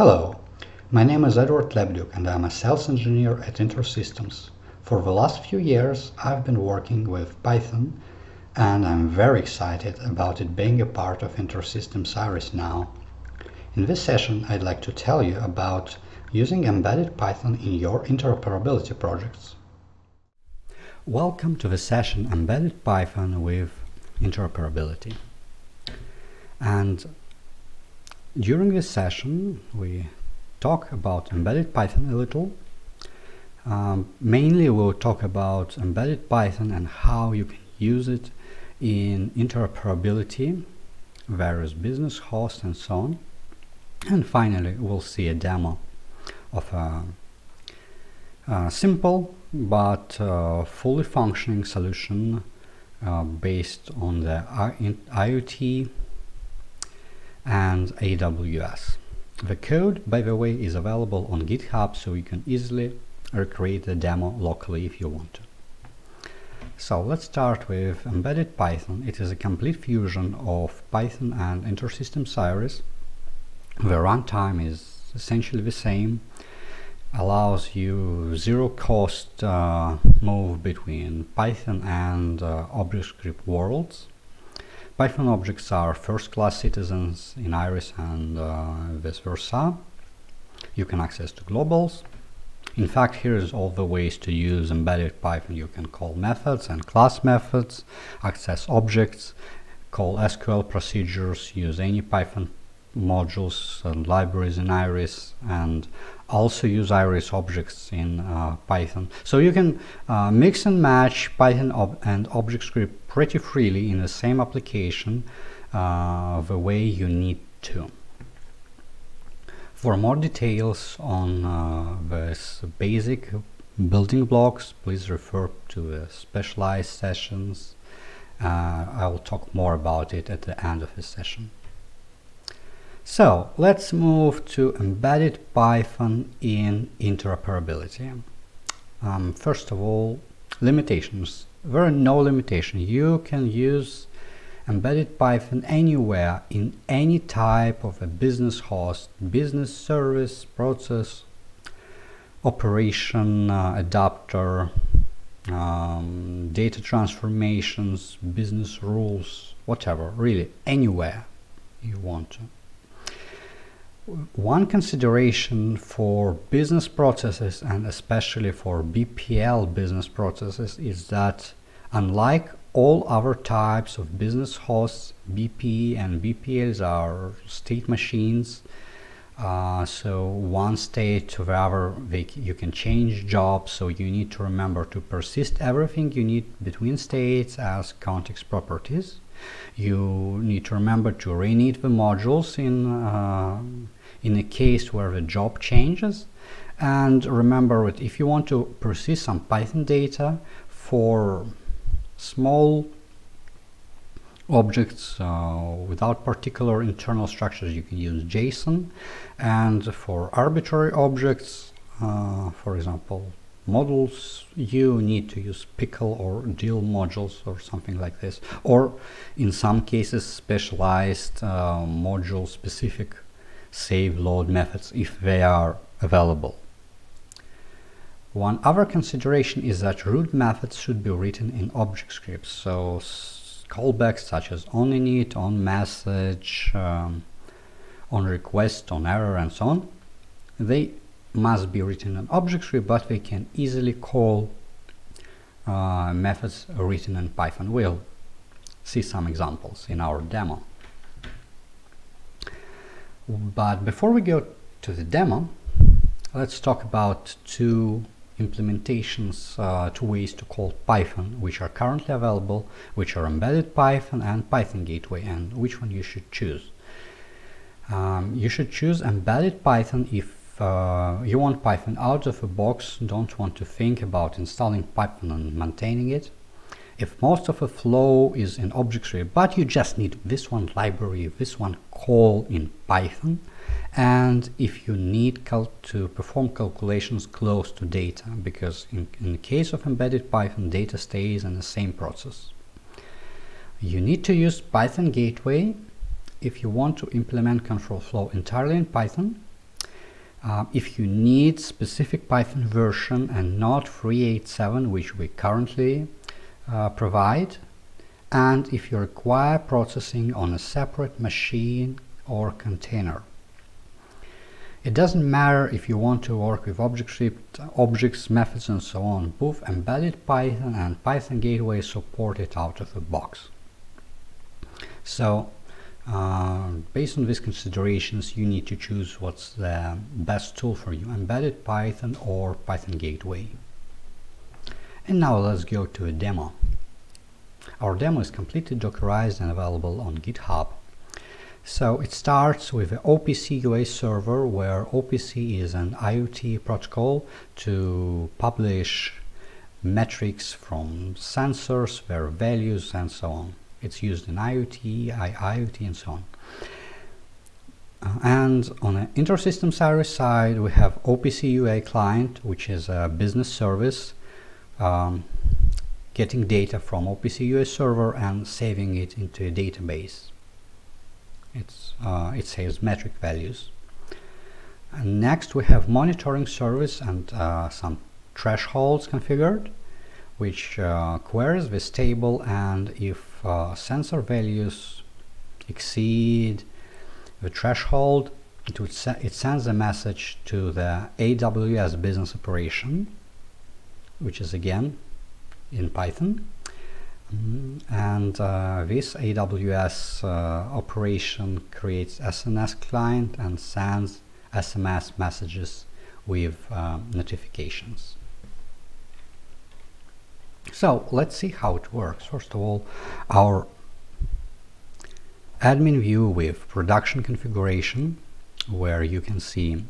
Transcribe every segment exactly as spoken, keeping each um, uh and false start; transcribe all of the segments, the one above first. Hello, my name is Eduard Lebedyuk and I'm a sales engineer at InterSystems. For the last few years I've been working with Python and I'm very excited about it being a part of InterSystems IRIS now. In this session I'd like to tell you about using embedded Python in your interoperability projects. Welcome to the session Embedded Python with Interoperability. And during this session we talk about embedded Python a little. Um, mainly we'll talk about embedded Python and how you can use it in interoperability, various business hosts and so on. And finally we'll see a demo of a, a simple but uh, fully functioning solution uh, based on the I O T and A W S. The code, by the way, is available on GitHub, so you can easily recreate the demo locally if you want to. So let's start with embedded Python. It is a complete fusion of Python and InterSystems IRIS. The runtime is essentially the same, allows you zero cost uh, move between Python and uh, ObjectScript worlds. Python objects are first-class citizens in IRIS and uh, vice versa. You can access to globals. In fact, here is all the ways to use embedded Python. You can call methods and class methods, access objects, call S Q L procedures, use any Python modules and libraries in IRIS, and also use IRIS objects in uh, Python. So you can uh, mix and match Python ob and ObjectScript pretty freely in the same application uh, the way you need to. For more details on uh, this basic building blocks, please refer to the specialized sessions. Uh, I will talk more about it at the end of the session. So let's move to embedded Python in interoperability. Um, first of all, limitations. There are no limitations. You can use embedded Python anywhere in any type of a business host, business service, process, operation, uh, adapter, um, data transformations, business rules, whatever, really anywhere you want to. One consideration for business processes, and especially for B P L business processes, is that unlike all other types of business hosts, B P and B P Ls are state machines. Uh, so one state to the other, they, you can change jobs, so you need to remember to persist everything you need between states as context properties. You need to remember to rename the modules in uh, in a case where the job changes, and remember that if you want to persist some Python data for small objects uh, without particular internal structures, you can use JSON, and for arbitrary objects, uh, for example models, you need to use pickle or deal modules or something like this, or in some cases specialized uh, module specific save load methods if they are available. One other consideration is that root methods should be written in ObjectScript, so callbacks such as onInit, onMessage, um, onRequest, onError and so on, they must be written in ObjectScript, but we can easily call uh, methods written in Python. We'll see some examples in our demo. But before we go to the demo, let's talk about two implementations, uh, two ways to call Python, which are currently available, which are embedded Python and Python Gateway, and which one you should choose. Um, you should choose embedded Python if Uh, you want Python out of the box, don't want to think about installing Python and maintaining it. If most of the flow is in ObjectScript, but you just need this one library, this one call in Python, and if you need cal to perform calculations close to data, because in, in the case of embedded Python, data stays in the same process. You need to use Python Gateway if you want to implement control flow entirely in Python. Uh, if you need specific Python version and not three eight seven, which we currently uh, provide, and if you require processing on a separate machine or container. It doesn't matter if you want to work with ObjectScript, objects, methods, and so on. Both embedded Python and Python Gateway support it out of the box. So, uh, based on these considerations, you need to choose what's the best tool for you, embedded Python or Python Gateway. And now let's go to a demo. Our demo is completely Dockerized and available on GitHub. So it starts with the O P C U A server, where O P C is an I O T protocol to publish metrics from sensors, their values, and so on. It's used in IoT, I I O T, and so on. Uh, and on the InterSystems I R I S side, we have O P C U A client, which is a business service, um, getting data from O P C U A server and saving it into a database. It's, uh, it saves metric values. And next we have monitoring service and uh, some thresholds configured, which uh, queries this table, and if uh, sensor values exceed the threshold, it, would se it sends a message to the A W S business operation, which is again in Python. Mm-hmm. And uh, this A W S uh, operation creates S N S client and sends S M S messages with uh, notifications. So let's see how it works. First of all, our admin view with production configuration, where you can see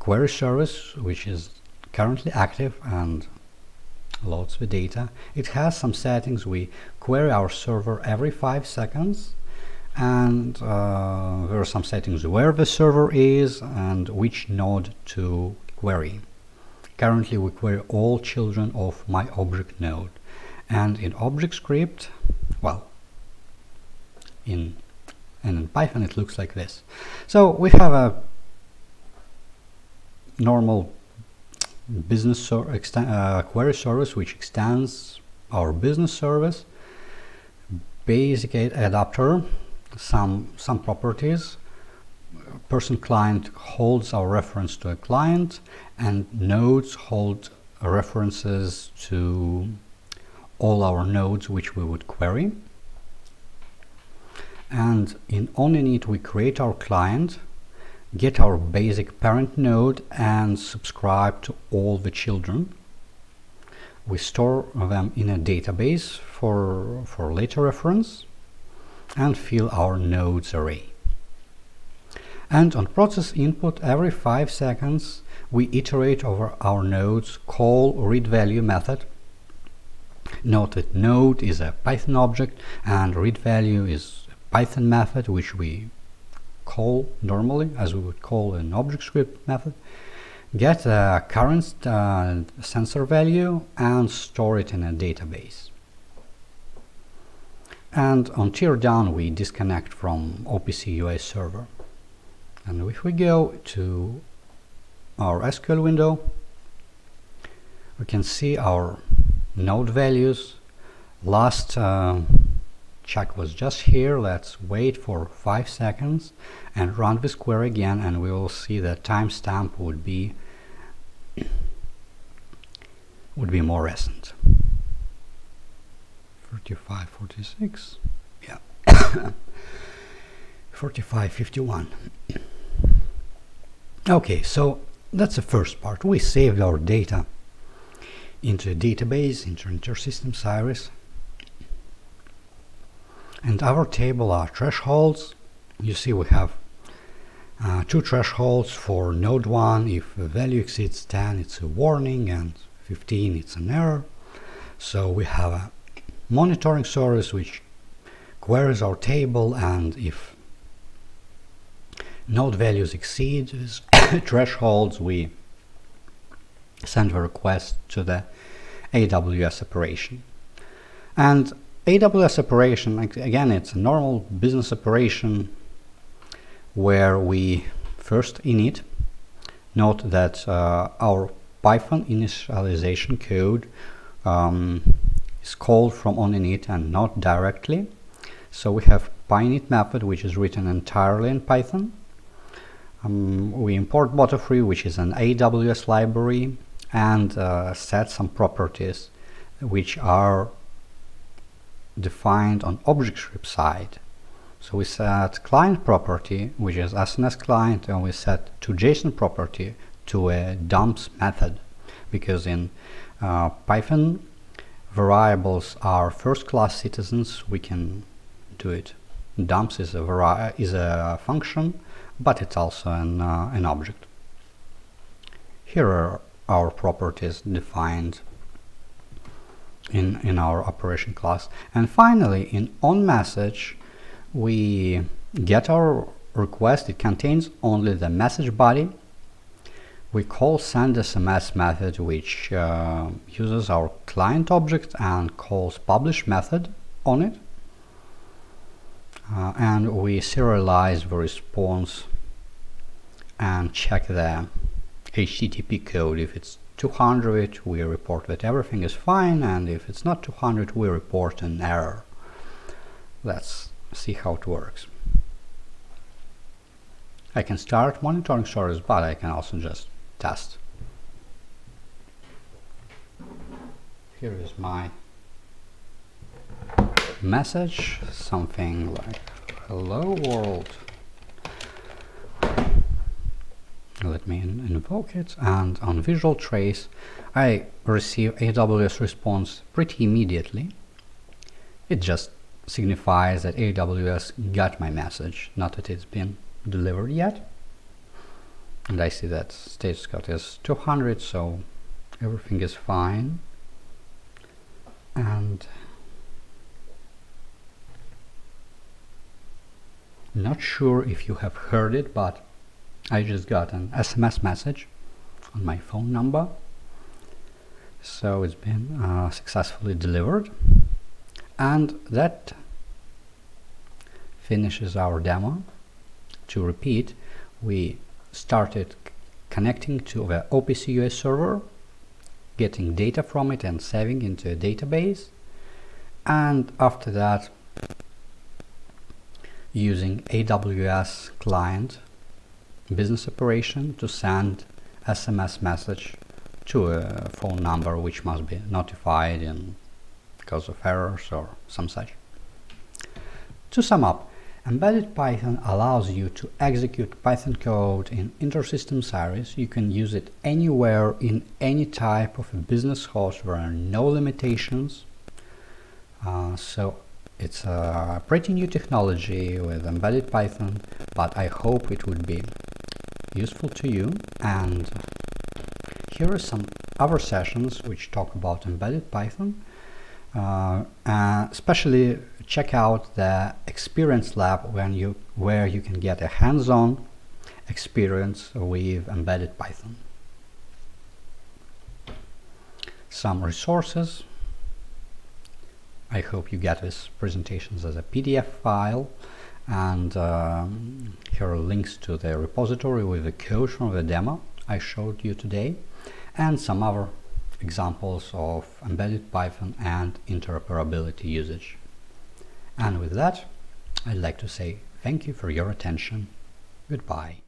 query service, which is currently active and loads the data. It has some settings. We query our server every five seconds, and uh, there are some settings where the server is and which node to query. Currently we query all children of my object node, and in ObjectScript, well, in and in Python it looks like this. So we have a normal business uh, query service, which extends our business service, basic adapter, some some properties. Person client holds our reference to a client, and nodes hold references to all our nodes which we would query. And in OnInit we create our client, get our basic parent node, and subscribe to all the children. We store them in a database for, for later reference, and fill our nodes array. And on process input, every five seconds we iterate over our nodes, call readValue method. Note that node is a Python object and readValue is a Python method which we call normally, as we would call an ObjectScript method. Get a current uh, sensor value and store it in a database. And on teardown we disconnect from O P C U A server. And if we go to our S Q L window, we can see our node values. Last uh, check was just here. Let's wait for five seconds and run this query again, and we will see that timestamp would be would be more recent. Forty-five, forty-six, yeah, forty-five, fifty-one. Okay, so that's the first part. We saved our data into a database, into InterSystems I R I S, and our table are thresholds. You see we have uh, two thresholds. For node one, if the value exceeds ten, it's a warning, and fifteen, it's an error. So we have a monitoring service which queries our table, and if node values exceed these thresholds, we send a request to the A W S operation. And A W S operation, again, it's a normal business operation where we first init Note that uh, our Python initialization code um, is called from oninit and not directly. So we have pyinit method, which is written entirely in Python. Um, we import boto three, which is an A W S library, and uh, set some properties which are defined on ObjectScript side. So we set client property, which is S N S client, and we set to JSON property to a dumps method, because in uh, Python variables are first-class citizens. We can do it. Dumps is a vari is a function, but it's also an uh, an object. Here are our properties defined in in our operation class. And finally, in onMessage, we get our request. It contains only the message body. We call sendSMS method, which uh, uses our client object and calls publish method on it, uh, and we serialize the response and check the H T T P code. If it's two hundred, we report that everything is fine, and if it's not two hundred, we report an error. Let's see how it works. I can start monitoring stories, but I can also just test. Here is my message, something like hello world. Let me invoke it, and on visual trace I receive A W S response pretty immediately. It just signifies that A W S got my message, not that it's been delivered yet. And I see that status code is two hundred, so everything is fine. And not sure if you have heard it, but I just got an S M S message on my phone number, so it's been uh, successfully delivered. And that finishes our demo. To repeat, we started connecting to the O P C U A server, getting data from it and saving into a database, and after that using A W S client business operation to send S M S message to a phone number which must be notified in cause of errors or some such. To sum up, embedded Python allows you to execute Python code in InterSystems I R I S. You can use it anywhere in any type of a business host. There are no limitations. Uh, so it's a pretty new technology with embedded Python, but I hope it would be useful to you. And here are some other sessions which talk about embedded Python. Uh, uh, especially check out the experience lab when you where you can get a hands-on experience with embedded Python. Some resources. I hope you get these presentations as a P D F file, and um, here are links to the repository with the code from the demo I showed you today, and some other examples of embedded Python and interoperability usage. And with that, I'd like to say thank you for your attention. Goodbye.